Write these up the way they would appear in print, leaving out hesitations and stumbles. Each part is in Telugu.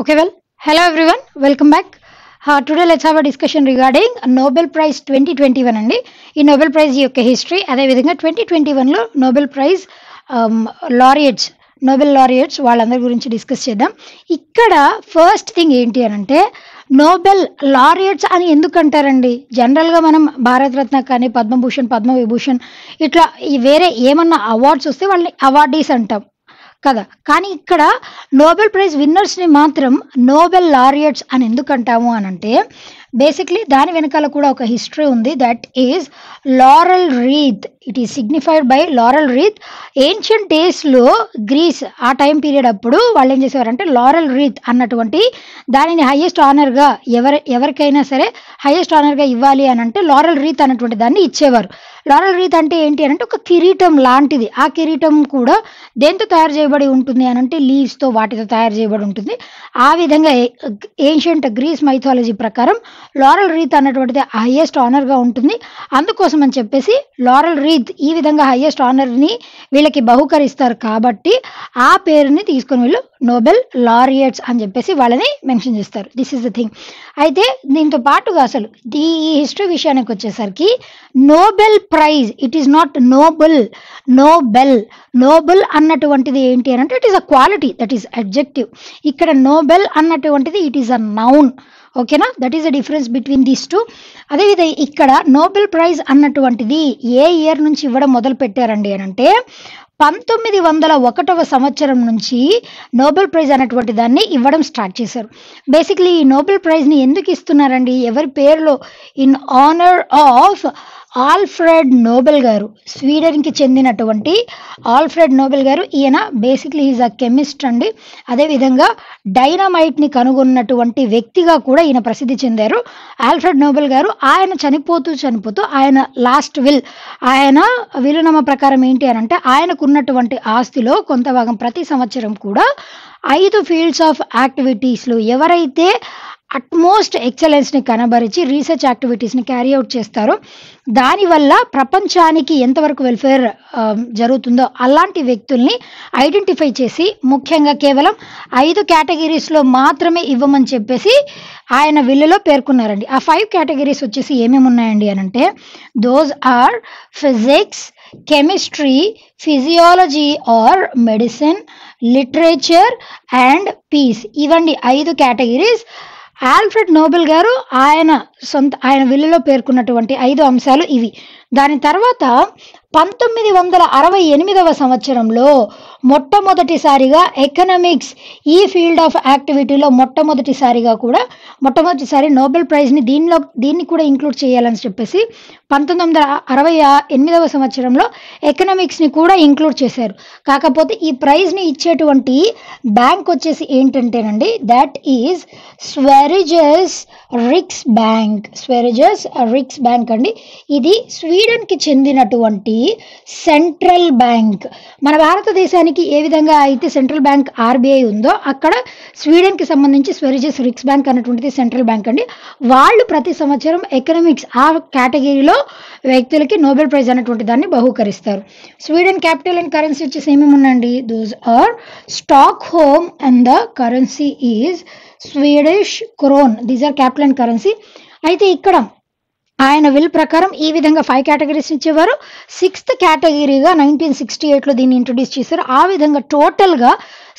Okay, well, hello everyone, welcome back. Today let's have a discussion regarding Nobel Prize 2021 and the Nobel Prize history. Adhe vidhanga 2021 lo Nobel Prize laureates, Nobel laureates vaallandaru gurinchi discuss chedam. Ikkada first thing enti anante Nobel laureates అని ఎందుకు అంటారండి? జనరల్గా మనం భారత రత్న కానీ పద్మభూషణ్, పద్మ విభూషణ్ ఇట్లా వేరే ఏమన్నా అవార్డ్స్ వస్తే వాళ్ళని అవార్డీస్ అంటాం కదా. కానీ ఇక్కడ నోబెల్ ప్రైజ్ విన్నర్స్ని మాత్రం నోబెల్ లారియట్స్ అని ఎందుకు అంటాము అని అంటే, బేసిక్లీ దాని వెనకాల కూడా ఒక హిస్టరీ ఉంది. That is laurel wreath. It is signified by laurel wreath. Ancient డేస్లో గ్రీస్ ఆ టైం పీరియడ్ అప్పుడు వాళ్ళు ఏం చేసేవారంటే, లారల్ రీత్ అన్నటువంటి దానిని హైయెస్ట్ ఆనర్గా ఎవరికైనా సరే హైయెస్ట్ ఆనర్గా ఇవ్వాలి అని అంటే లారల్ రీత్ అన్నటువంటి దాన్ని ఇచ్చేవారు. లారల్ రీత్ అంటే ఏంటి అంటే ఒక కిరీటం లాంటిది. ఆ కిరీటం కూడా దేంతో తయారు చేయబడి ఉంటుంది అని అంటే లీవ్స్తో వాటితో తయారు చేయబడి ఉంటుంది. ఆ విధంగా ఏన్షియంట్ గ్రీస్ మైథాలజీ ప్రకారం లారల్ రీత్ అన్నటువంటిది హైయెస్ట్ ఆనర్గా ఉంటుంది. అందుకోసం అని చెప్పేసి లారల్ రీత్ ఈ విధంగా హైయెస్ట్ ఆనర్ని వీళ్ళకి బహుకరిస్తారు. కాబట్టి ఆ పేరుని తీసుకుని వీళ్ళు నోబెల్ లారియట్స్ అని చెప్పేసి వాళ్ళని మెన్షన్ చేస్తారు. This is the thing. అయితే దీంతో పాటుగా అసలు ఈ హిస్టరీ విషయానికి వచ్చేసరికి, Nobel prize it is not noble. Noble అన్నటువంటిది ఏంటి అని అంటే it is a quality, that is adjective. ఇక్కడ నోబెల్ అన్నటువంటిది ఇట్ ఈస్ అ నౌన్. ఓకేనా, that is the difference between these two. అదేవిధంగా ఇక్కడ నోబెల్ ప్రైజ్ అన్నటువంటిది ఏ ఇయర్ నుంచి ఇవ్వడం మొదలు పెట్టారండి అని అంటే 1901వ సంవత్సరం నుంచి నోబెల్ ప్రైజ్ అనేటువంటి దాన్ని ఇవ్వడం స్టార్ట్ చేశారు. బేసిక్లీ ఈ నోబెల్ ప్రైజ్ని ఎందుకు ఇస్తున్నారండి, ఎవరి పేరులో? In honour of Alfred Nobel గారు, స్వీడన్కి చెందినటువంటి ఆల్ఫ్రెడ్ నోబెల్ గారు. ఈయన బేసిక్లీ ఈజ్ అ కెమిస్ట్ అండి. అదేవిధంగా డైనమైట్ని కనుగొన్నటువంటి వ్యక్తిగా కూడా ఈయన ప్రసిద్ధి చెందారు ఆల్ఫ్రెడ్ నోబెల్ గారు. ఆయన చనిపోతూ ఆయన లాస్ట్ విల్, ఆయన విలునామా ప్రకారం ఏంటి అని అంటే ఆయనకున్నటువంటి ఆస్తిలో కొంత భాగం ప్రతి సంవత్సరం కూడా 5 ఫీల్డ్స్ ఆఫ్ యాక్టివిటీస్లో ఎవరైతే అట్మోస్ట్ ఎక్సలెన్స్ని కనబరిచి రీసెర్చ్ యాక్టివిటీస్ని క్యారీ అవుట్ చేస్తారో దానివల్ల ప్రపంచానికి ఎంతవరకు వెల్ఫేర్ జరుగుతుందో అలాంటి వ్యక్తుల్ని ఐడెంటిఫై చేసి ముఖ్యంగా కేవలం 5 కేటగిరీస్లో మాత్రమే ఇవ్వమని చెప్పేసి ఆయన విల్లులో పేర్కొన్నారండి. ఆ 5 కేటగిరీస్ వచ్చేసి ఏమేమి ఉన్నాయండి అని అంటే, those are physics, chemistry, physiology or medicine, literature and peace. ఇవండి 5 కేటగిరీస్. ఆల్ఫ్రెడ్ నోబెల్ గారు ఆయన విల్లులో పేర్కొన్నటువంటి 5 అంశాలు ఇవి. దాని తర్వాత 1968వ సంవత్సరంలో మొట్టమొదటిసారిగా ఎకనామిక్స్ ఈ ఫీల్డ్ ఆఫ్ యాక్టివిటీలో మొట్టమొదటిసారి నోబెల్ ప్రైజ్ని దీన్ని కూడా ఇంక్లూడ్ చేయాలని చెప్పేసి 1968వ సంవత్సరంలో ఎకనామిక్స్ని కూడా ఇంక్లూడ్ చేశారు. కాకపోతే ఈ ప్రైజ్ని ఇచ్చేటువంటి బ్యాంక్ వచ్చేసి ఏంటంటేనండి, that is Sveriges Riksbank అండి. ఇది స్వీడన్కి చెందినటువంటి సెంట్రల్ బ్యాంక్. మన భారతదేశానికి ఏ విధంగా అయితే సెంట్రల్ బ్యాంక్ ఆర్బీఐ ఉందో అక్కడ స్వీడన్కి సంబంధించి స్వెరిజస్ రిక్స్ బ్యాంక్ అనేటువంటిది సెంట్రల్ బ్యాంక్ అండి. వాళ్ళు ప్రతి సంవత్సరం ఎకనామిక్స్ ఆ కేటగిరీలో వ్యక్తులకి నోబెల్ ప్రైజ్ అనేటువంటి దాన్ని బహూకరిస్తారు. స్వీడన్ క్యాపిటల్ అండ్ కరెన్సీ వచ్చేసి ఏమేమి ఉందండి, those are Stockholm and the currency is Swedish krona. These are capital and currency. అయితే ఇక్కడ ఆయన విల్ ప్రకారం ఈ విధంగా 5 కేటగిరీస్ ఇచ్చేవారు. 6th కేటగిరీగా 1968లో దీన్ని ఇంట్రొడ్యూస్ చేశారు. ఆ విధంగా టోటల్గా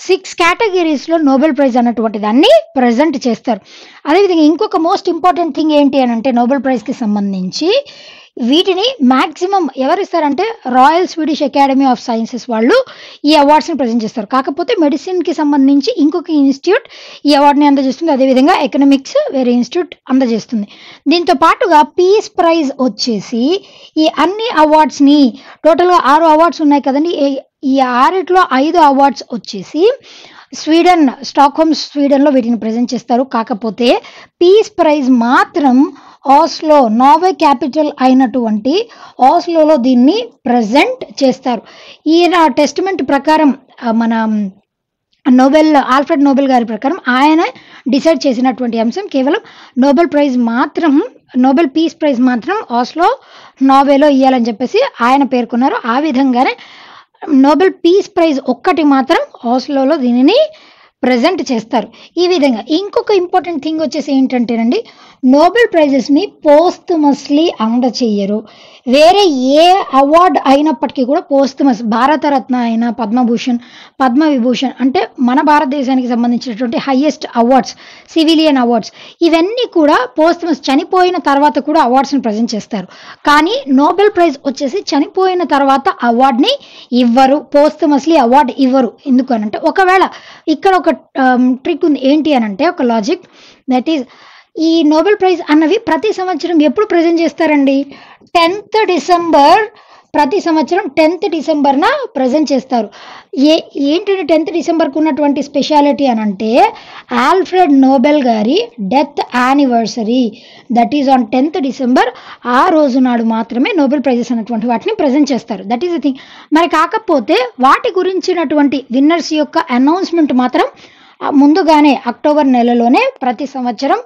6 కేటగిరీస్లో నోబెల్ ప్రైజ్ అన్నటువంటి దాన్ని ప్రజెంట్ చేస్తారు. అదేవిధంగా ఇంకొక మోస్ట్ ఇంపార్టెంట్ థింగ్ ఏంటి అని అంటే, నోబెల్ ప్రైజ్కి సంబంధించి వీటిని మ్యాక్సిమం ఎవరిస్తారంటే Royal Swedish Academy of Sciences వాళ్ళు ఈ అవార్డ్స్ని ప్రజెంట్ చేస్తారు. కాకపోతే మెడిసిన్కి సంబంధించి ఇంకొక ఇన్స్టిట్యూట్ ఈ అవార్డుని అందజేస్తుంది. అదేవిధంగా ఎకనామిక్స్ వేరే ఇన్స్టిట్యూట్ అందజేస్తుంది. దీంతో పాటుగా పీస్ ప్రైజ్ వచ్చేసి ఈ అన్ని అవార్డ్స్ని, టోటల్గా 6 అవార్డ్స్ ఉన్నాయి కదండి, ఈ 6లో 5 అవార్డ్స్ వచ్చేసి స్వీడన్, స్టాక్హోమ్ స్వీడన్లో వీటిని ప్రజెంట్ చేస్తారు. కాకపోతే పీస్ ప్రైజ్ మాత్రం ఆస్లో, నార్వే క్యాపిటల్ అయినటువంటి ఆస్లోలో దీన్ని ప్రజెంట్ చేస్తారు. ఈయన టెస్టిమెంట్ ప్రకారం, మన నోబెల్ ఆల్ఫ్రెడ్ నోబెల్ గారి ప్రకారం ఆయన డిసైడ్ చేసినటువంటి అంశం కేవలం నోబెల్ పీస్ ప్రైజ్ మాత్రం ఆస్లో, నార్వేలో ఇవ్వాలని చెప్పేసి ఆయన పేర్కొన్నారు. ఆ విధంగానే నోబెల్ పీస్ ప్రైజ్ ఒక్కటి మాత్రం ఆస్లోలో దీనిని ప్రజెంట్ చేస్తారు. ఈ విధంగా ఇంకొక ఇంపార్టెంట్ థింగ్ వచ్చేసి ఏంటంటేనండి, నోబెల్ ప్రైజెస్ని పోస్ట్మస్లీ అందచేయరు. వేరే ఏ అవార్డు అయినప్పటికీ కూడా పోస్ట్మస్, భారతరత్న అయినా, పద్మభూషణ్, పద్మ విభూషణ్ అంటే మన భారతదేశానికి సంబంధించినటువంటి హైయెస్ట్ అవార్డ్స్, సివిలియన్ అవార్డ్స్, ఇవన్నీ కూడా పోస్ట్మస్, చనిపోయిన తర్వాత కూడా అవార్డ్స్ని ప్రజెంట్ చేస్తారు. కానీ నోబెల్ ప్రైజ్ వచ్చేసి చనిపోయిన తర్వాత అవార్డుని ఇవ్వరు, పోస్ట్మస్లీ అవార్డు ఇవ్వరు. ఎందుకనంటే ఒకవేళ ఇక్కడ ఒక ట్రిక్ ఉంది, ఏంటి అని అంటే ఒక లాజిక్, దట్ ఈజ్ ఈ నోబెల్ ప్రైజ్ అన్నవి ప్రతి సంవత్సరం ఎప్పుడు ప్రజెంట్ చేస్తారండి, 10th డిసెంబర్, ప్రతి సంవత్సరం 10th డిసెంబర్న ప్రజెంట్ చేస్తారు. ఏంటంటే 10th డిసెంబర్కి ఉన్నటువంటి స్పెషాలిటీ అని అంటే ఆల్ఫ్రెడ్ నోబెల్ గారి death anniversary, that is on 10th December. ఆ రోజు నాడు మాత్రమే నోబెల్ ప్రైజెస్ అనేటువంటి వాటిని ప్రజెంట్ చేస్తారు. That is the thing. మరి కాకపోతే వాటి గురించినటువంటి విన్నర్స్ యొక్క అనౌన్స్మెంట్ మాత్రం ముందుగానే అక్టోబర్ నెలలోనే ప్రతి సంవత్సరం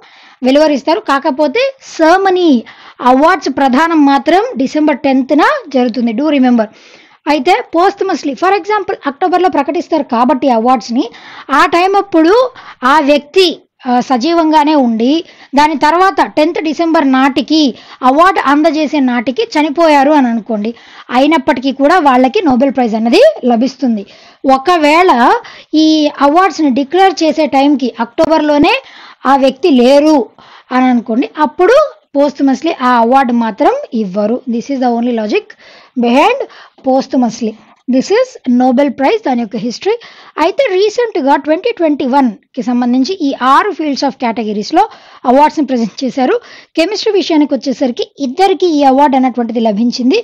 వెలువరిస్తారు. కాకపోతే సెర్మనీ, అవార్డ్స్ ప్రదానం మాత్రం December 10th జరుగుతుంది. Do remember. అయితే పోస్ట్మస్లీ, ఫర్ ఎగ్జాంపుల్ అక్టోబర్లో ప్రకటిస్తారు కాబట్టి అవార్డ్స్ని, ఆ టైం అప్పుడు ఆ వ్యక్తి సజీవంగానే ఉండి దాని తర్వాత 10th డిసెంబర్ నాటికి అవార్డు అందజేసే నాటికి చనిపోయారు అని అనుకోండి, అయినప్పటికీ కూడా వాళ్ళకి నోబెల్ ప్రైజ్ అనేది లభిస్తుంది. ఒకవేళ ఈ అవార్డ్స్ని డిక్లేర్ చేసే టైంకి అక్టోబర్లోనే ఆ వ్యక్తి లేరు అని అనుకోండి, అప్పుడు పోస్ట్మస్లీ ఆ అవార్డు మాత్రం ఇవ్వరు. This is the only logic behind posthumously. This is Nobel prize, దాని యొక్క హిస్టరీ. అయితే రీసెంట్గా 2021కి సంబంధించి ఈ 6 ఫీల్డ్స్ ఆఫ్ కేటగిరీస్లో అవార్డ్స్ని ప్రజెంట్ చేశారు. కెమిస్ట్రీ విషయానికి వచ్చేసరికి ఇద్దరికి ఈ అవార్డు అన్నటువంటిది లభించింది.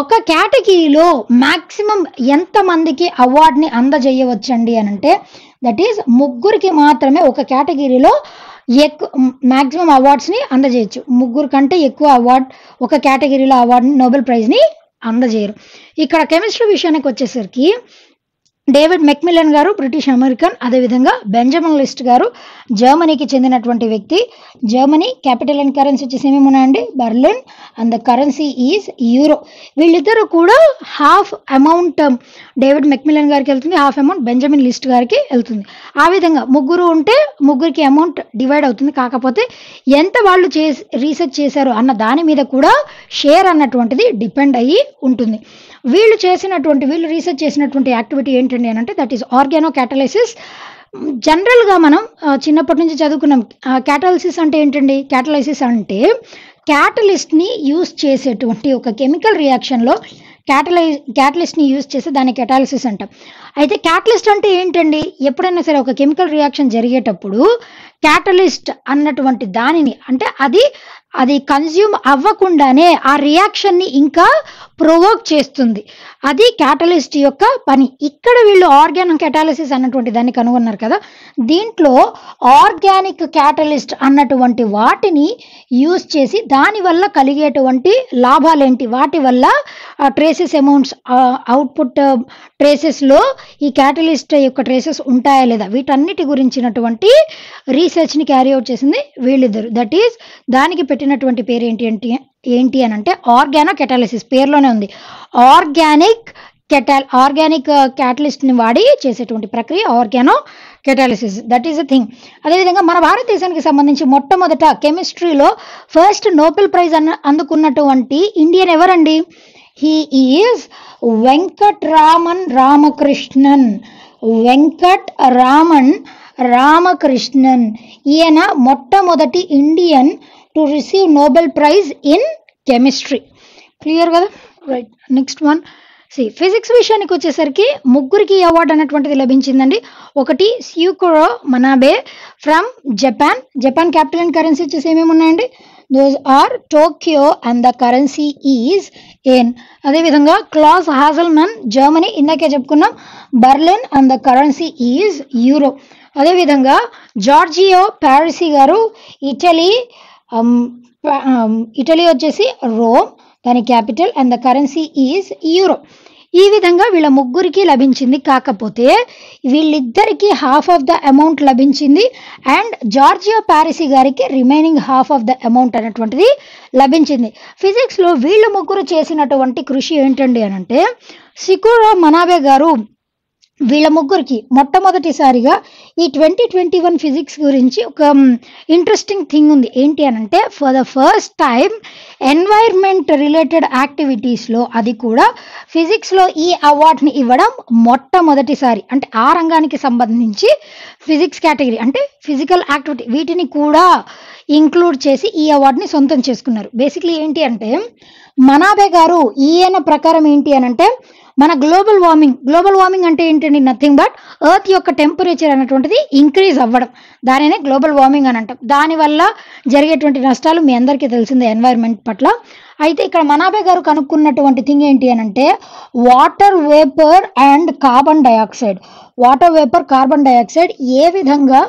ఒక కేటగిరీలో మ్యాక్సిమం ఎంతమందికి అవార్డుని అందజేయవచ్చండి అని అంటే దట్ ఈజ్ ముగ్గురికి మాత్రమే ఒక కేటగిరీలో మ్యాక్సిమం అవార్డ్స్ని అందజేయచ్చు. 3 కంటే ఎక్కువ అవార్డు ఒక కేటగిరీలో అవార్డుని, నోబెల్ ప్రైజ్ని అందజేయరు. ఇక్కడ కెమిస్ట్రీ విషయానికి వచ్చేసరికి డేవిడ్ మెక్మిలన్ గారు బ్రిటిష్ అమెరికన్, అదేవిధంగా బెంజమిన్ లిస్ట్ గారు జర్మనీకి చెందినటువంటి వ్యక్తి. జర్మనీ క్యాపిటల్ అండ్ కరెన్సీ వచ్చేసి ఏమేమి ఉన్నాయండి, Berlin, and the currency is euro. వీళ్ళిద్దరూ కూడా హాఫ్ అమౌంట్ డేవిడ్ మెక్మిలన్ గారికి వెళ్తుంది, హాఫ్ అమౌంట్ బెంజమిన్ లిస్ట్ గారికి వెళ్తుంది. ఆ విధంగా ముగ్గురు ఉంటే ముగ్గురికి అమౌంట్ డివైడ్ అవుతుంది. కాకపోతే ఎంత వాళ్ళు రీసెర్చ్ చేశారు అన్న దాని మీద కూడా షేర్ అన్నటువంటిది డిపెండ్ అయ్యి ఉంటుంది. వీళ్ళు రీసెర్చ్ చేసినటువంటి యాక్టివిటీ ఏంటండి అని అంటే దట్ ఈస్ ఆర్గానో క్యాటలైసిస్. జనరల్గా మనం చిన్నప్పటి నుంచి చదువుకున్నాం. క్యాటలైసిస్ అంటే ఏంటండి, క్యాటలైసిస్ అంటే క్యాటలిస్ట్ని యూజ్ చేసేటువంటి ఒక కెమికల్ రియాక్షన్లో క్యాటలిస్ట్ని యూజ్ చేస్తే దాన్ని క్యాటలిసిస్ అంటాం. అయితే క్యాటలిస్ట్ అంటే ఏంటండి, ఎప్పుడైనా సరే ఒక కెమికల్ రియాక్షన్ జరిగేటప్పుడు క్యాటలిస్ట్ అన్నటువంటి దానిని అంటే అది కన్జ్యూమ్ అవ్వకుండానే ఆ రియాక్షన్ని ఇంకా ప్రొవోక్ చేస్తుంది. అది క్యాటలిస్ట్ యొక్క పని. ఇక్కడ వీళ్ళు ఆర్గానిక్ క్యాటలిసిస్ అన్నటువంటి దాన్ని కనుగొన్నారు కదా. దీంట్లో ఆర్గానిక్ క్యాటలిస్ట్ అన్నటువంటి వాటిని యూజ్ చేసి దానివల్ల కలిగేటువంటి లాభాలేంటి, వాటి వల్ల ట్రేసెస్ అమౌంట్స్, అవుట్పుట్ ట్రేసెస్లో ఈ క్యాటలిస్ట్ యొక్క ట్రేసెస్ ఉంటాయా లేదా, వీటన్నిటి గురించినటువంటి రీసెర్చ్ని క్యారీ అవుట్ చేసింది వీళ్ళిద్దరు. దట్ ఈజ్ దానికి పెట్టినటువంటి పేరు ఏంటి అని అంటే ఆర్గానో కెటాలిసిస్. పేర్లోనే ఉంది, ఆర్గానిక్ క్యాటలిస్ట్ని వాడి చేసేటువంటి ప్రక్రియ organocatalysis. That is a thing. అదేవిధంగా మన భారతదేశానికి సంబంధించి మొట్టమొదట కెమిస్ట్రీలో ఫస్ట్ నోబెల్ ప్రైజ్ అందుకున్నటువంటి ఇండియన్ ఎవరండి, హీ ఈజ్ వెంకట్ రామన్ రామకృష్ణన్. ఈయన మొట్టమొదటి Indian to receive Nobel prize in chemistry. Clear కదా, రైట్. నెక్స్ట్ వన్, ఫిజిక్స్ విషయానికి వచ్చేసరికి 3 అవార్డు అన్నటువంటిది లభించిందండి. ఒకటి Syukuro Manabe from Japan. Japan capital and currency వచ్చేసి ఏమేమి ఉన్నాయండి, those are Tokyo and the currency is yen. అదేవిధంగా క్లాస్ హాజల్మన్, జర్మనీ, ఇందాకే చెప్పుకున్నాం, Berlin and the currency is euro. అదేవిధంగా జార్జియో పారిసి గారు ఇటలీ వచ్చేసి రోమ్, దాని capital and the currency is euro. ఈ విధంగా వీళ్ళ 3 లభించింది. కాకపోతే వీళ్ళిద్దరికీ హాఫ్ ఆఫ్ ద అమౌంట్ లభించింది అండ్ జార్జియో పారిసి గారికి remaining half of the amount అనేటువంటిది లభించింది. ఫిజిక్స్లో వీళ్ళ 3 చేసినటువంటి కృషి ఏంటండి అనంటే, సికురో మనాబే గారు వీళ్ళ ముగ్గురికి మొట్టమొదటిసారిగా ఈ 2021 ఫిజిక్స్ గురించి ఒక ఇంట్రెస్టింగ్ థింగ్ ఉంది. ఏంటి అని అంటే for the first time environment related యాక్టివిటీస్లో, అది కూడా ఫిజిక్స్లో ఈ అవార్డుని ఇవ్వడం మొట్టమొదటిసారి. అంటే ఆ రంగానికి సంబంధించి ఫిజిక్స్ కేటగిరీ అంటే ఫిజికల్ యాక్టివిటీ వీటిని కూడా ఇంక్లూడ్ చేసి ఈ అవార్డుని సొంతం చేసుకున్నారు. బేసిక్లీ ఏంటి అంటే మనాబే గారు ఈయన ప్రకారం ఏంటి అని అంటే మన గ్లోబల్ వార్మింగ్ అంటే ఏంటండి, నథింగ్ బట్ ఎర్త్ యొక్క టెంపరేచర్ అనేటువంటిది ఇంక్రీజ్ అవ్వడం, దానినే గ్లోబల్ వార్మింగ్ అని అంటాం. దానివల్ల జరిగేటువంటి నష్టాలు మీ అందరికీ తెలిసిందే ఎన్వైర్న్మెంట్ పట్ల. అయితే ఇక్కడ మనాబే గారు కనుక్కున్నటువంటి థింగ్ ఏంటి అని అంటే water vapour and carbon dioxide, water vapour carbon dioxide ఏ విధంగా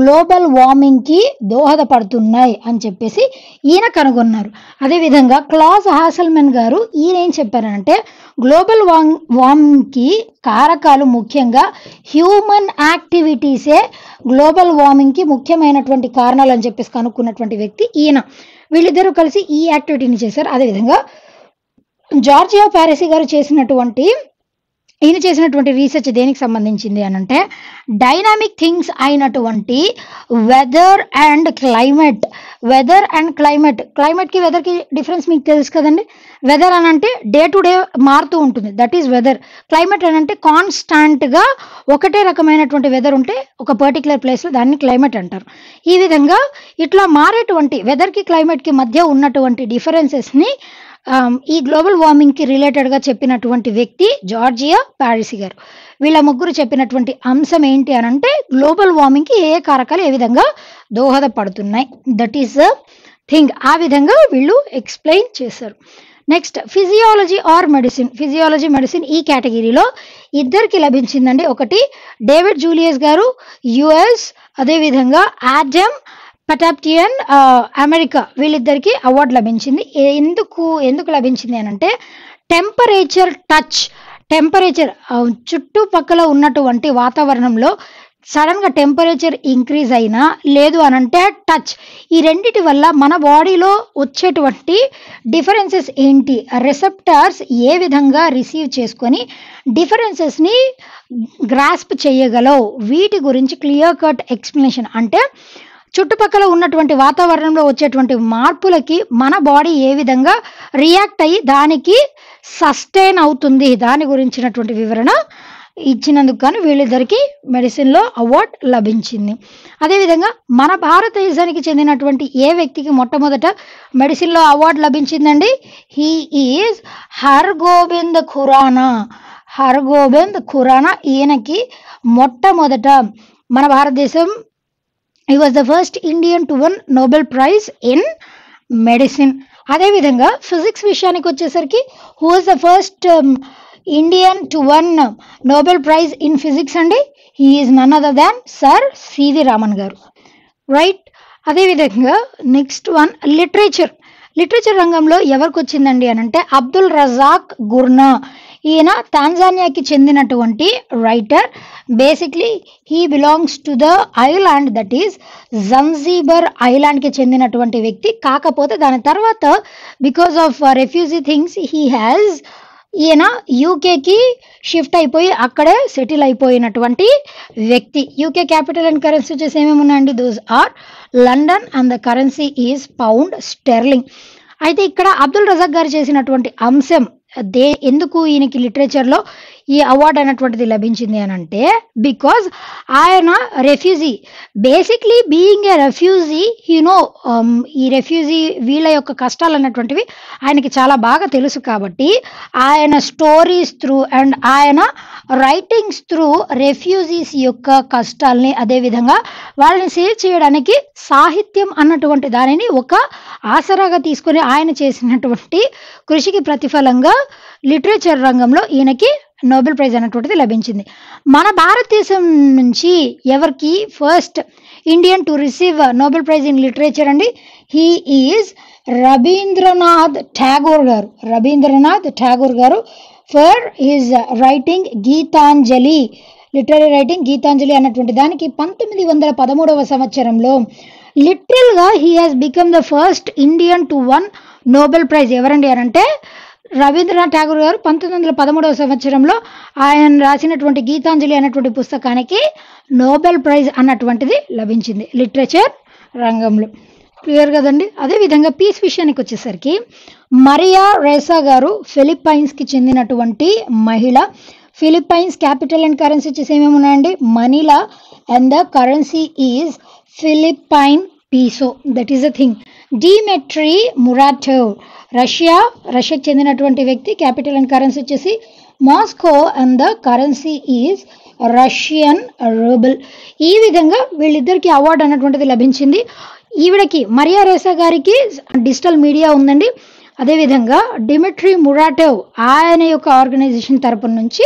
గ్లోబల్ వార్మింగ్కి దోహదపడుతున్నాయి అని చెప్పేసి ఈయన కనుగొన్నారు. అదేవిధంగా క్లాస్ హాసెల్మెన్ గారు ఈయన ఏం చెప్పారంటే గ్లోబల్ వార్మింగ్కి కారకాలు ముఖ్యంగా హ్యూమన్ యాక్టివిటీసే గ్లోబల్ వార్మింగ్కి ముఖ్యమైనటువంటి కారణాలు అని చెప్పేసి కనుక్కున్నటువంటి వ్యక్తి ఈయన. వీళ్ళిద్దరూ కలిసి ఈ యాక్టివిటీని చేశారు. అదేవిధంగా జార్జియో పారిసి గారు ఈయన చేసినటువంటి రీసెర్చ్ దేనికి సంబంధించింది అనంటే డైనామిక్ థింగ్స్ అయినటువంటి వెదర్ అండ్ క్లైమేట్. క్లైమేట్కి వెదర్కి డిఫరెన్స్ మీకు తెలుసు కదండి. వెదర్ అనంటే డే టు డే మారుతూ ఉంటుంది, దట్ ఈస్ వెదర్. క్లైమేట్ అనంటే కాన్స్టాంట్గా ఒకటే రకమైనటువంటి వెదర్ ఉంటే ఒక పర్టికులర్ ప్లేస్లో దాన్ని క్లైమేట్ అంటారు. ఈ విధంగా ఇట్లా మారేటువంటి వెదర్కి క్లైమేట్కి మధ్య ఉన్నటువంటి డిఫరెన్సెస్ని ఈ గ్లోబల్ వార్మింగ్కి రిలేటెడ్గా చెప్పినటువంటి వ్యక్తి జార్జియా పారిసి గారు. వీళ్ళ ముగ్గురు చెప్పినటువంటి అంశం ఏంటి అని అంటే గ్లోబల్ వార్మింగ్కి ఏ కారకాలు ఏ విధంగా దోహదపడుతున్నాయి, దట్ ఈస్ ద థింగ్. ఆ విధంగా వీళ్ళు ఎక్స్ప్లెయిన్ చేశారు. Next physiology or medicine. Physiology medicine ఈ కేటగిరీలో ఇద్దరికి లభించిందండి. ఒకటి డేవిడ్ జూలియస్ గారు యుఎస్, అదేవిధంగా ఆడమ్ పటాప్టియన్ అమెరికా, వీళ్ళిద్దరికీ అవార్డు లభించింది. ఎందుకు లభించింది అని అంటే టెంపరేచర్ చుట్టుపక్కల ఉన్నటువంటి వాతావరణంలో సడన్గా టెంపరేచర్ ఇంక్రీజ్ అయినా లేదు అనంటే టచ్, ఈ రెండిటి వల్ల మన బాడీలో వచ్చేటువంటి డిఫరెన్సెస్ ఏంటి, రిసెప్టార్స్ ఏ విధంగా రిసీవ్ చేసుకొని డిఫరెన్సెస్ని గ్రాస్ప్ చేయగలవు, వీటి గురించి క్లియర్ కట్ ఎక్స్ప్లెనేషన్. అంటే చుట్టుపక్కల ఉన్నటువంటి వాతావరణంలో వచ్చేటువంటి మార్పులకి మన బాడీ ఏ విధంగా రియాక్ట్ అయ్యి దానికి సస్టైన్ అవుతుంది, దాని గురించినటువంటి వివరణ ఇచ్చినందుకు కానీ వీళ్ళిద్దరికీ మెడిసిన్లో అవార్డు లభించింది. అదేవిధంగా మన భారతదేశానికి చెందినటువంటి ఏ వ్యక్తికి మొట్టమొదట మెడిసిన్లో అవార్డు లభించిందండి, హీ ఈజ్ హర్గోబింద్ ఖురానా. ఈయనకి మొట్టమొదట మన భారతదేశం he was the first Indian to win Nobel Prize in medicine. అదేవిధంగా ఫిజిక్స్ విషయానికి వచ్చేసరికి who was the first Indian to win Nobel Prize in physics అండి, he is none other than Sir CV Raman గారు, రైట్. అదేవిధంగా నెక్స్ట్ వన్ లిటరేచర్ రంగంలో ఎవరికి వచ్చిందండి అనంటే అబ్దుల్ రజాక్ గుర్నా. ఈయన టాంజానియాకి చెందినటువంటి writer. Basically he belongs to the island that is Zanzibar ఐలాండ్కి చెందినటువంటి వ్యక్తి. కాకపోతే దాని తర్వాత బికాస్ ఆఫ్ రెఫ్యూజీ థింగ్స్ ఈయన యూకేకి షిఫ్ట్ అయిపోయి అక్కడే సెటిల్ అయిపోయినటువంటి వ్యక్తి. యూకే క్యాపిటల్ అండ్ కరెన్సీ వచ్చేసి ఏమేమి ఉన్నాయండి, those are London and the currency is pound sterling. అయితే ఇక్కడ అబ్దుల్ రజాక్ గారు చేసినటువంటి అంశం ఎందుకు ఈయనకి లిటరేచర్లో ఈ అవార్డు అనేటువంటిది లభించింది అని అంటే బికాజ్ ఆయన refugee. Basically being a refugee you know ఈ రెఫ్యూజీ వీళ్ళ యొక్క కష్టాలు అన్నటువంటివి ఆయనకి చాలా బాగా తెలుసు. కాబట్టి ఆయన స్టోరీస్ త్రూ అండ్ ఆయన రైటింగ్స్ త్రూ రెఫ్యూజీస్ యొక్క కష్టాలని, అదేవిధంగా వాళ్ళని సేవ్ చేయడానికి సాహిత్యం అన్నటువంటి దానిని ఒక ఆసరాగా తీసుకొని ఆయన చేసినటువంటి కృషికి ప్రతిఫలంగా లిటరేచర్ రంగంలో ఈయనకి నోబెల్ ప్రైజ్ అనేటువంటిది లభించింది. మన భారతదేశం నుంచి ఎవరికి first Indian to receive Nobel prize in literature అండి, హీ ఈజ్ రబీంద్రనాథ్ ఠాగూర్ గారు for his writing Gitanjali. Literary writing Gitanjali అన్నటువంటి దానికి 1913 సంవత్సరంలో లిటరల్గా he has become the first Indian to won Nobel prize. ఎవరండి అనంటే రవీంద్రనాథ్ ఠాగూర్ గారు 1913వ సంవత్సరంలో ఆయన రాసినటువంటి గీతాంజలి అనేటువంటి పుస్తకానికి నోబెల్ ప్రైజ్ అన్నటువంటిది లభించింది లిటరేచర్ రంగంలో. క్లియర్ కదండి. అదేవిధంగా పీస్ విషయానికి వచ్చేసరికి మరియా రేసా గారు ఫిలిప్పైన్స్కి చెందినటువంటి మహిళ. ఫిలిప్పైన్స్ క్యాపిటల్ అండ్ కరెన్సీ వచ్చేసి ఏమేమి ఉన్నాయండి? Manila. And the currency is Philippine peso. That is the thing. Dmitry Muratov Russia, రష్యాకి చెందినటువంటి వ్యక్తి. క్యాపిటల్ అండ్ కరెన్సీ వచ్చేసి Moscow and the currency is Russian rouble. ఈ విధంగా వీళ్ళిద్దరికి అవార్డు అన్నటువంటిది లభించింది. ఈవిడకి మరియా రేసా గారికి డిజిటల్ మీడియా ఉందండి. అదేవిధంగా డిమిట్రీ మురాటోవ్ ఆయన యొక్క ఆర్గనైజేషన్ తరపు నుంచి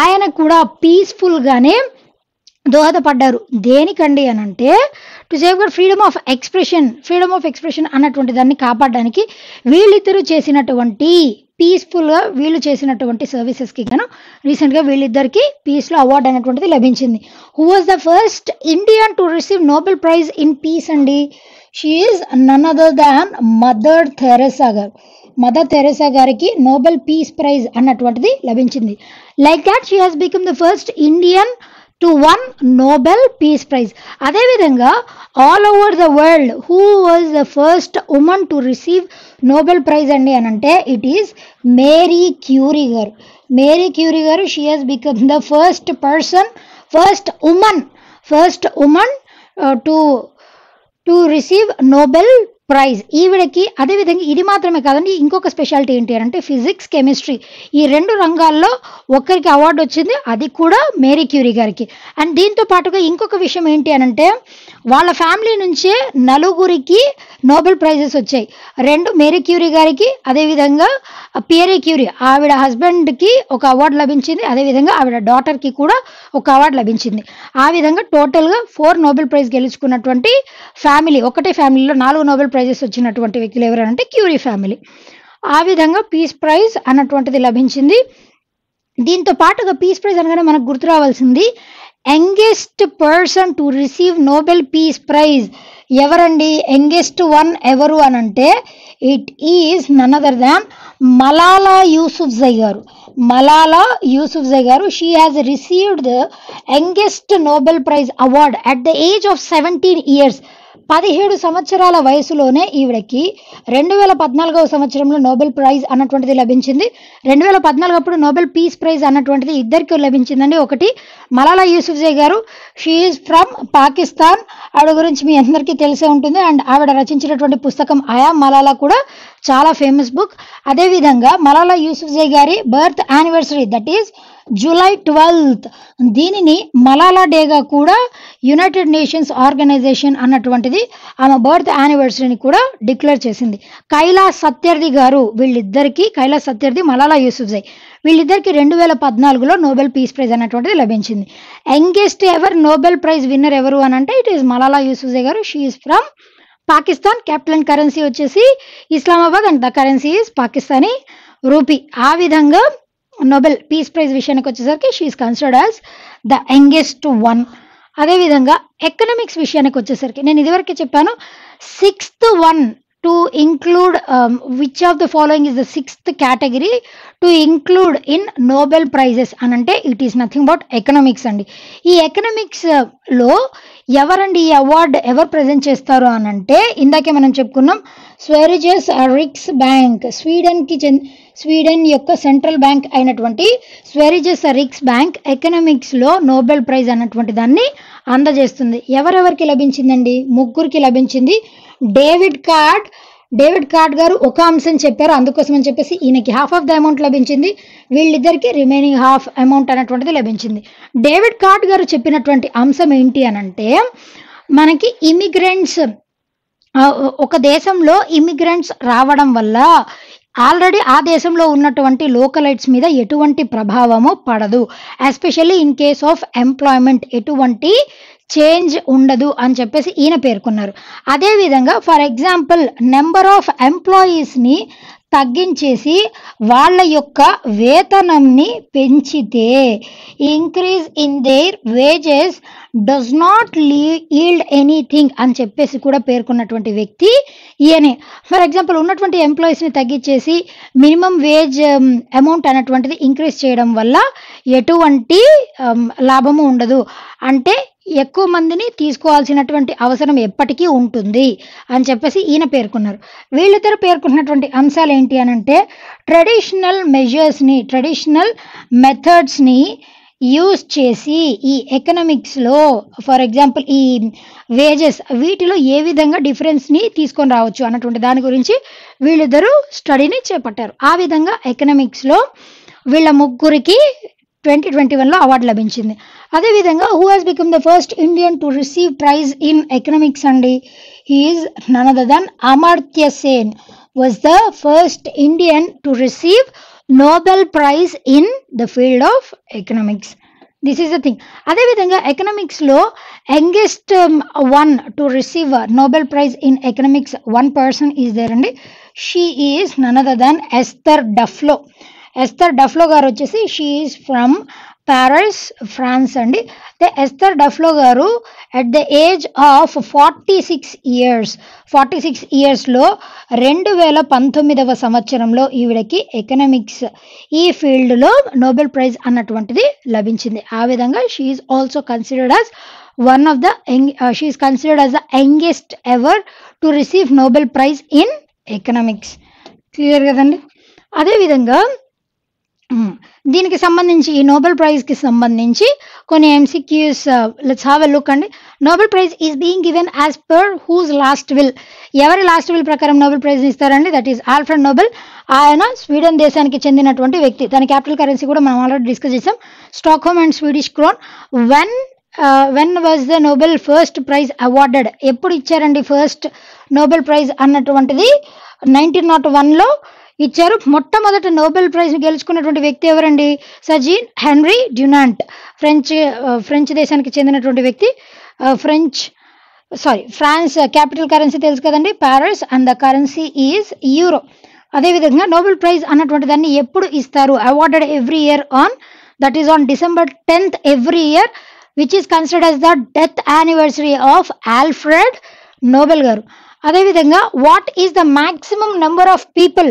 ఆయన కూడా పీస్ఫుల్గానే దోహదపడ్డారు. దేనికండి అని అంటే to safeguard freedom of expression. Freedom of expression అన్నటువంటి దాన్ని కాపాడడానికి వీళ్ళిద్దరూ చేసినటువంటి పీస్ఫుల్గా వీళ్ళు చేసినటువంటి సర్వీసెస్కి గాను రీసెంట్గా వీళ్ళిద్దరికి పీస్లో అవార్డు అనేటువంటిది లభించింది. Who was the first Indian to receive Nobel prize in peace అండి? She is none other than Mother Teresa గారు. మదర్ థెరెసా గారికి నోబెల్ పీస్ ప్రైజ్ అన్నటువంటిది లభించింది. Like that she has become the first Indian to won Nobel Peace Prize. అదేవిధంగా all over the world who was the first woman to receive Nobel Prize అండి అనంటే it is Marie Curie గారు. Marie Curie గారు she has become the first person, first woman to receive Nobel prize ఈవిడకి. అదేవిధంగా ఇది మాత్రమే కాదండి, ఇంకొక స్పెషాలిటీ ఏంటి అంటే ఫిజిక్స్, కెమిస్ట్రీ ఈ రెండు రంగాల్లో ఒక్కరికి అవార్డు వచ్చింది, అది కూడా మేరీ క్యూరీ గారికి. అండ్ దీంతో పాటుగా ఇంకొక విషయం ఏంటి అనంటే వాళ్ళ ఫ్యామిలీ నుంచే నలుగురికి నోబెల్ ప్రైజెస్ వచ్చాయి. రెండు మేరీ క్యూరీ గారికి, అదేవిధంగా పియరీ క్యూరీ ఆవిడ హస్బెండ్కి ఒక అవార్డు లభించింది, అదేవిధంగా ఆవిడ డాటర్కి కూడా ఒక అవార్డు లభించింది. ఆ విధంగా టోటల్గా 4 నోబెల్ ప్రైజ్ గెలుచుకున్నటువంటి ఫ్యామిలీ, ఒకటే ఫ్యామిలీలో 4 నోబెల్ ప్రైజెస్ వచ్చినటువంటి వ్యక్తులు ఎవరంటే క్యూరీ ఫ్యామిలీ. ఆ విధంగా పీస్ ప్రైజ్ అన్నటువంటిది లభించింది. దీంతో పాటుగా పీస్ ప్రైజ్ అనగానే మనకు గుర్తు రావాల్సింది youngest person to receive Nobel peace prize ఎవరండి? యంగెస్ట్ వన్ ఎవరు అనంటే it is none other than Malala యూసుఫ్జై గారు. మలాలా యూసుఫ్జై గారు she has received the youngest Nobel prize award at the age of 17 years. 17 సంవత్సరాల వయసులోనే ఈవిడకి 2014వ సంవత్సరంలో నోబెల్ ప్రైజ్ అన్నటువంటిది లభించింది. 2014 అప్పుడు నోబెల్ పీస్ ప్రైజ్ అన్నటువంటిది ఇద్దరికి లభించిందండి. ఒకటి మలాలా యూసుఫ్జై గారు, షీ ఈజ్ ఫ్రమ్ పాకిస్తాన్. ఆవిడ గురించి మీ అందరికీ తెలిసే ఉంటుంది. అండ్ ఆవిడ రచించినటువంటి పుస్తకం ఆయా మలాలా కూడా చాలా ఫేమస్ బుక్. అదేవిధంగా మలాలా యూసుఫ్జై గారి birth anniversary that is July 12th, దీనిని మలాలా డేగా కూడా యునైటెడ్ నేషన్స్ ఆర్గనైజేషన్ అన్నటువంటిది ఆమె బర్త్ యానివర్సరీని కూడా డిక్లేర్ చేసింది. కైలాస్ సత్యర్థి గారు వీళ్ళిద్దరికీ, కైలాస్ సత్యర్థి, మలాలా యూసుఫ్జై వీళ్ళిద్దరికి 2014లో నోబెల్ పీస్ ప్రైజ్ అన్నటువంటిది లభించింది. Youngest ever Nobel prize winner ఎవరు అని అంటే ఇట్ ఈస్ మలాలా యూసుఫ్జై గారు. She is from Pakistan. Capital and currency వచ్చేసి Islamabad and the currency is Pakistani rupee. ఆ విధంగా నోబెల్ పీస్ ప్రైజ్ విషయానికి వచ్చేసరికి she is considered as the youngest one. అదేవిధంగా ఎకనామిక్స్ విషయానికి వచ్చేసరికి నేను ఇదివరకే చెప్పాను 6th one to include which of the following is the 6th category to include in Nobel prices అనంటే it is nothing but economics అండి. ఈ ఎకనామిక్స్లో ఎవరండి ఈ అవార్డు ఎవరు ప్రజెంట్ చేస్తారు అనంటే ఇందాకే మనం చెప్పుకున్నాం స్వెరిజెస్ రిక్స్ బ్యాంక్, స్వీడన్ యొక్క సెంట్రల్ బ్యాంక్ అయినటువంటి స్వెరిజెస్ రిక్స్ బ్యాంక్ ఎకనామిక్స్లో నోబెల్ ప్రైజ్ అన్నటువంటి దాన్ని అందజేస్తుంది. ఎవరెవరికి లభించిందండి? 3 లభించింది. డేవిడ్ కార్డ్ గారు ఒక అంశం చెప్పారు, అందుకోసం అని చెప్పేసి ఈయనకి హాఫ్ ఆఫ్ ద అమౌంట్ లభించింది, వీళ్ళిద్దరికి రిమైనింగ్ హాఫ్ అమౌంట్ అన్నటువంటిది లభించింది. డేవిడ్ కార్డ్ గారు చెప్పినటువంటి అంశం ఏంటి అనంటే మనకి ఇమిగ్రెంట్స్, ఒక దేశంలో ఇమిగ్రెంట్స్ రావడం వల్ల ఆల్రెడీ ఆ దేశంలో ఉన్నటువంటి లోకలైట్స్ మీద ఎటువంటి ప్రభావము పడదు, especially in case of employment ఎటువంటి చేంజ్ ఉండదు అని చెప్పేసి ఈయన పేర్కొన్నారు. అదేవిధంగా ఫర్ ఎగ్జాంపుల్ నెంబర్ ఆఫ్ ఎంప్లాయీస్ని తగ్గించేసి వాళ్ళ యొక్క వేతనంని పెంచితే increase in their wages does not yield anything అని చెప్పేసి కూడా పేర్కొన్నటువంటి వ్యక్తి ఈయనే. ఫర్ ఎగ్జాంపుల్ ఉన్నటువంటి ఎంప్లాయీస్ని తగ్గించేసి మినిమం వేజ్ అమౌంట్ అనేటువంటిది ఇంక్రీజ్ చేయడం వల్ల ఎటువంటి లాభము ఉండదు, అంటే ఎక్కువ మందిని తీసుకోవాల్సినటువంటి అవసరం ఎప్పటికీ ఉంటుంది అని చెప్పేసి ఈయన పేర్కొన్నారు. వీళ్ళిద్దరు పేర్కొన్నటువంటి అంశాలు ఏంటి అని అంటే ట్రెడిషనల్ మెజర్స్ని ట్రెడిషనల్ మెథడ్స్ని యూజ్ చేసి ఈ ఎకనామిక్స్లో ఫర్ ఎగ్జాంపుల్ ఈ వేజెస్ వీటిలో ఏ విధంగా డిఫరెన్స్ని తీసుకొని రావచ్చు అన్నటువంటి దాని గురించి వీళ్ళిద్దరూ స్టడీని చేపట్టారు. ఆ విధంగా ఎకనామిక్స్లో వీళ్ళ ముగ్గురికి 2021లో అవార్డు లభించింది. అదేవిధంగా who has become the first Indian to receive prize in economics అండి, he is none other then Amartya Sen was the first Indian to receive Nobel prize in the field of economics. This is the thing. అదేవిధంగా ఎకనామిక్స్లో youngest one to receive Nobel prize in economics one person is there అండి, she is none other then Esther Duflo. Esther Duflo గారు వచ్చేసి she is from Paris France అండి. ఎస్థర్ డఫ్లో గారు అట్ ద ఏజ్ ఆఫ్ 46 ఇయర్స్లో 2019 సంవత్సరంలో ఈవిడకి ఎకనామిక్స్ ఈ ఫీల్డ్లో నోబెల్ ప్రైజ్ అన్నటువంటిది లభించింది. ఆ విధంగా she is also considered as one of the she is considered as the youngest ever to receive Nobel prize in economics. Clear కదండి. అదేవిధంగా దీనికి సంబంధించి ఈ నోబెల్ ప్రైజ్కి సంబంధించి కొన్ని MCQs let's have a look అండి. Nobel prize is being given as per whose last will, ఎవరి లాస్ట్ విల్ ప్రకారం నోబెల్ ప్రైజ్ ఇస్తారండి, దట్ ఈస్ ఆల్ఫ్రెడ్ నోబెల్. ఆయన స్వీడన్ దేశానికి చెందినటువంటి వ్యక్తి. దాని క్యాపిటల్ కరెన్సీ కూడా మనం ఆల్రెడీ డిస్కస్ చేసాం, Stockholm and Swedish crown. When was the Nobel first prize awarded, ఎప్పుడు ఇచ్చారండి ఫస్ట్ నోబెల్ ప్రైజ్ అన్నటువంటిది 1901లో ఇచ్చారు. మొట్టమొదటి నోబెల్ ప్రైజ్ గెలుచుకున్నటువంటి వ్యక్తి ఎవరండి, సజీన్ హెన్రీ డ్యూనాంట్, ఫ్రెంచ్ దేశానికి చెందినటువంటి వ్యక్తి. ఫ్రాన్స్ క్యాపిటల్ కరెన్సీ తెలుసు కదండి, Paris, and the currency is euro. అదేవిధంగా నోబెల్ ప్రైజ్ అన్నటువంటి దాన్ని ఎప్పుడు ఇస్తారు, awarded every year on that is on December 10th every year, which is considered as the death anniversary of Alfred Nobel గారు. అదేవిధంగా what is the maximum number of people,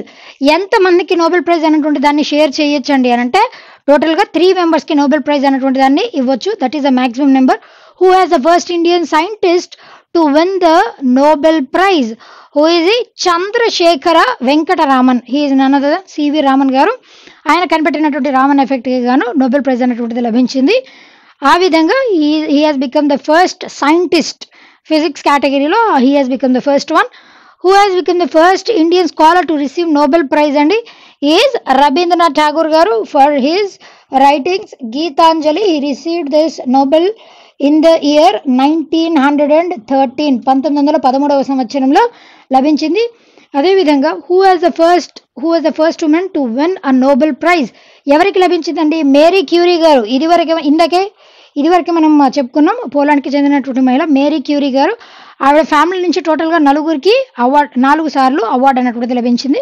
ఎంతమందికి నోబెల్ ప్రైజ్ అనేటువంటి దాన్ని షేర్ చేయొచ్చండి అని అంటే టోటల్గా 3 మెంబర్స్కి నోబెల్ ప్రైజ్ అనేటువంటి దాన్ని ఇవ్వచ్చు, that is the maximum number. Who has the first Indian scientist to win the Nobel prize, who is Chandrasekhara Venkataraman, he is none other CV Raman గారు. ఆయన కనిపెట్టినటువంటి రామన్ ఎఫెక్ట్కి గాను నోబెల్ ప్రైజ్ అనేటువంటిది లభించింది. ఆ విధంగా he has become the first scientist, physics కేటగిరీలో he has become the first one. Who has become the first Indian scholar to receive Nobel prize అండి, ఈజ్ రబీంద్రనాథ్ ఠాగూర్ గారు for his writings Gitanjali. He received this Nobel in the year 1913, 1913 సంవత్సరంలో లభించింది. అదేవిధంగా who has the first women to win a Nobel prize, ఎవరికి లభించిందండి, మేరీ క్యూరీ గారు. ఇదివరకే మనం చెప్పుకున్నాం, పోలాండ్కి చెందినటువంటి మహిళ మేరీ క్యూరీ గారు. ఆవిడ ఫ్యామిలీ నుంచి టోటల్గా 4 మందికి అవార్డ్, 4 సార్లు అవార్డు అనేటువంటిది లభించింది.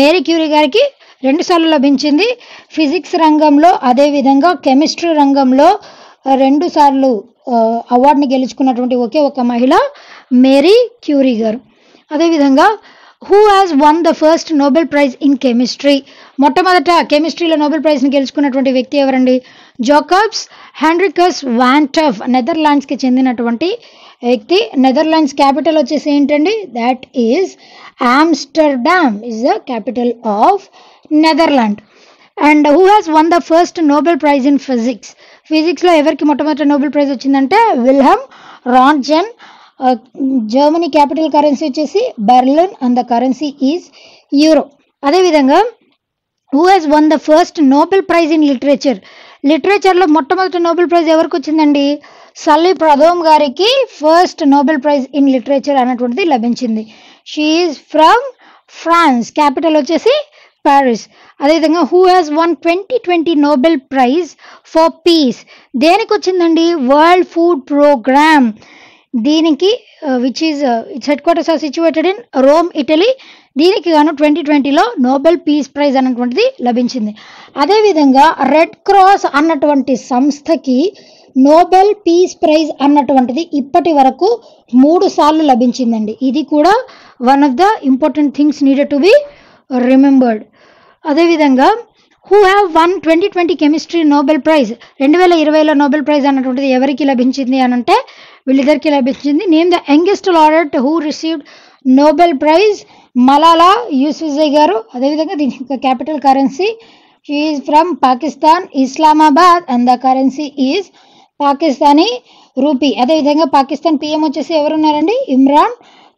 మేరీ క్యూరీ గారికి 2 సార్లు లభించింది, ఫిజిక్స్ రంగంలో అదేవిధంగా కెమిస్ట్రీ రంగంలో 2 సార్లు అవార్డుని గెలుచుకున్నటువంటి ఒకే ఒక మహిళ మేరీ క్యూరీ గారు. అదేవిధంగా who has won the first Nobel prize in chemistry, మొట్టమొదట కెమిస్ట్రీలో నోబెల్ ప్రైజ్ని గెలుచుకున్నటువంటి వ్యక్తి ఎవరండి, జోకబ్స్ హెన్రికస్ వాంటఫ్, నెదర్లాండ్స్కి చెందినటువంటి వ్యక్తి. నెదర్లాండ్స్ క్యాపిటల్ వచ్చేసి ఏంటండి, that is Amsterdam is the capital of Netherland. And who has won the first Nobel prize in physics, ఫిజిక్స్లో ఎవరికి మొట్టమొదట నోబెల్ ప్రైజ్ వచ్చిందంటే Wilhelm Roentgen. Germany capital currency వచ్చేసి Berlin and the currency is euro. అదేవిధంగా who has won the first Nobel prize in literature, లిటరేచర్లో మొట్టమొదటి నోబెల్ ప్రైజ్ ఎవరికి వచ్చిందండి, సల్లి ప్రథోమ్ గారికి first Nobel prize in literature అన్నటువంటిది లభించింది. She is from France, capital వచ్చేసి Paris. అదేవిధంగా who has won 2020 Nobel Prize for Peace? దేనికి వచ్చిందండి? World food programme. దీనికి which is its headquarters are situated in Rome, Italy. దీనికి గాను 2020లో నోబెల్ పీస్ ప్రైజ్ అన్నటువంటిది లభించింది. అదేవిధంగా రెడ్ క్రాస్ అన్నటువంటి సంస్థకి నోబెల్ పీస్ ప్రైజ్ అన్నటువంటిది ఇప్పటి వరకు 3 సార్లు లభించిందండి. ఇది కూడా one of the important things needed to be remembered. అదేవిధంగా who have won 2020 chemistry Nobel prize, 2020లో నోబెల్ ప్రైజ్ అన్నటువంటిది ఎవరికి లభించింది అని అంటే వీళ్ళిద్దరికి లభించింది. Name the youngest laureate who received Nobel prize. Malala యూసఫ్జై గారు. అదేవిధంగా దీని యొక్క capital currency is from Pakistan Islamabad and the currency is Pakistani rupee. అదేవిధంగా పాకిస్తాన్ పిఎం వచ్చేసి ఎవరున్నారండి? ఇమ్రాన్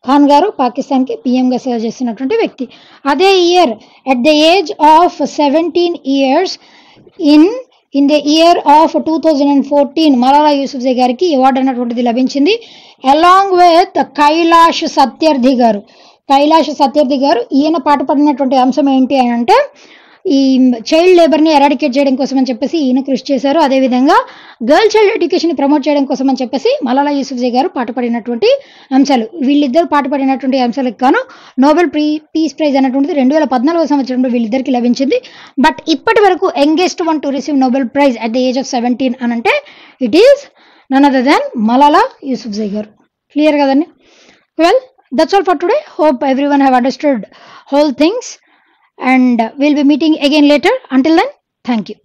ఖాన్ గారు పాకిస్తాన్కి పిఎంగా సేవ చేస్తున్నటువంటి వ్యక్తి. అదే year at the age of 17 years in the year of 2014 Malala యూసఫ్జై గారికి అవార్డు అన్నటువంటిది లభించింది. అలాంగ్ విత్ కైలాష్ సత్యర్థి గారు. కైలాష్ సత్యర్థి గారు ఈయన పాట పడినటువంటి అంశం ఏంటి అని అంటే ఈ చైల్డ్ లేబర్ని ఎరాడికేట్ చేయడం కోసం అని చెప్పేసి ఈయన కృషి చేశారు. అదేవిధంగా గర్ల్ చైల్డ్ ఎడ్యుకేషన్ని ప్రమోట్ చేయడం కోసం అని చెప్పేసి మలాలా యూసఫ్జై గారు పాటుపడినటువంటి అంశాలు. వీళ్ళిద్దరు పాటుపడినటువంటి అంశాలకు గాను నోబెల్ పీస్ ప్రైజ్ అన్నటువంటిది 2014 సంవత్సరంలో వీళ్ళిద్దరికి లభించింది. బట్ ఇప్పటి వరకు youngest one to receive Nobel prize at the age of 17 అని అంటే it is none other than Malala యూసఫ్జై గారు. క్లియర్ కదండి? Well, that's all for today. Hope every one have understood whole things. And we'll be meeting again later. Until then, thank you.